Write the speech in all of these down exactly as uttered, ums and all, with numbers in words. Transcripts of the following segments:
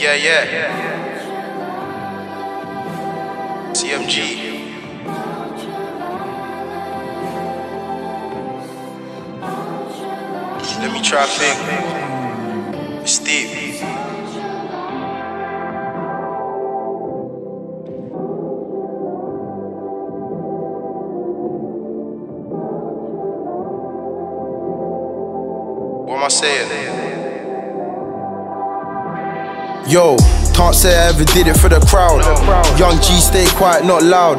Yeah, yeah. C M G. Let me try think. Steve. What am I saying? Yo, can't say I ever did it for the crowd. Young G, stay quiet, not loud.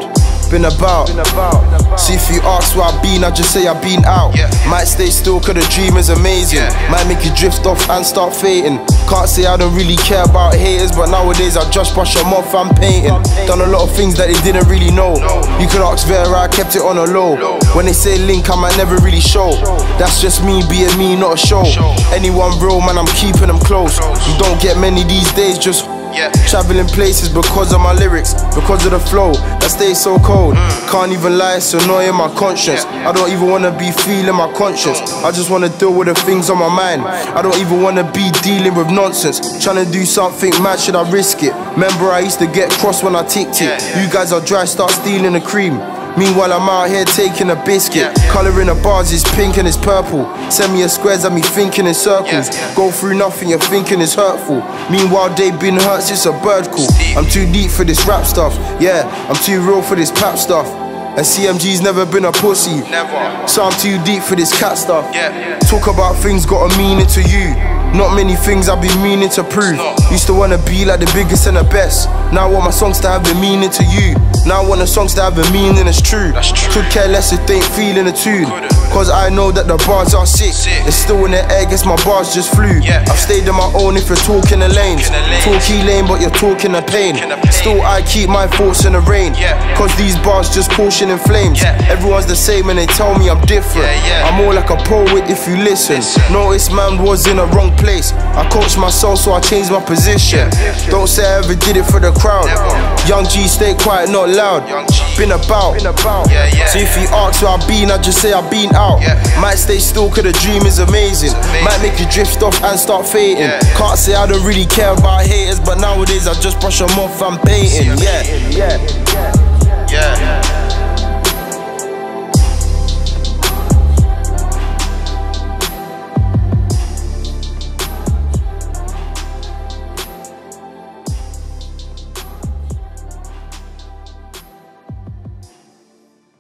Been about. Been, about, been about. See if you ask where I've been, I just say I've been out. Yeah. Might stay still, cause the dream is amazing. Yeah. Yeah. Might make you drift off and start fading. Can't say I don't really care about haters, but nowadays I just brush them off and painting. Done a lot of things that they didn't really know. You could ask Vera, I kept it on a low. When they say link, I might never really show. That's just me being me, not a show. Anyone real, man, I'm keeping them close. You don't get many these days, just. Yeah. Traveling places because of my lyrics, because of the flow that stays so cold. Mm. Can't even lie, it's annoying my conscience. Yeah. I don't even wanna be feeling my conscience. Mm. I just wanna deal with the things on my mind. I don't even wanna be dealing with nonsense. Trying to do something mad, should I risk it? Remember, I used to get cross when I ticked it. Yeah, yeah. You guys are dry, start stealing the cream. Meanwhile, I'm out here taking a biscuit. Yeah, yeah. Colouring the bars is pink and it's purple. Send me a squares at me thinking in circles. Yeah, yeah. Go through nothing, you're thinking it's hurtful. Meanwhile, they've been hurt since a bird call. I'm too deep for this rap stuff. Yeah, I'm too real for this pap stuff. And C M G's never been a pussy. Never. So I'm too deep for this cat stuff. Yeah, yeah. Talk about things got a meaning to you. Not many things I've been meaning to prove. Used to wanna be like the biggest and the best. Now I want my songs to have a meaning to you. Now I want the songs to have a meaning that's true. That's true. Could care less if they ain't feeling the tune. Cause I know that the bars are sick. sick. It's still in the air, guess my bars just flew. Yeah. I've stayed on my own if you're talking the lanes. Talky lane, but you're talking the pain. pain. Still I keep my thoughts in the rain. Yeah. Cause these bars just pushing in flames. Yeah. Everyone's the same and they tell me I'm different. Yeah, yeah. I'm more like a poet if you listen. listen. Notice man was in the wrong place. Place. I coach myself, so I changed my position. Don't say I ever did it for the crowd. Young G, stay quiet, not loud. Been about. So if you ask where I've been, I just say I've been out. Might stay still, cause the dream is amazing. Might make you drift off and start fading. Can't say I don't really care about haters, but nowadays I just brush them off and baiting. Yeah, yeah, yeah.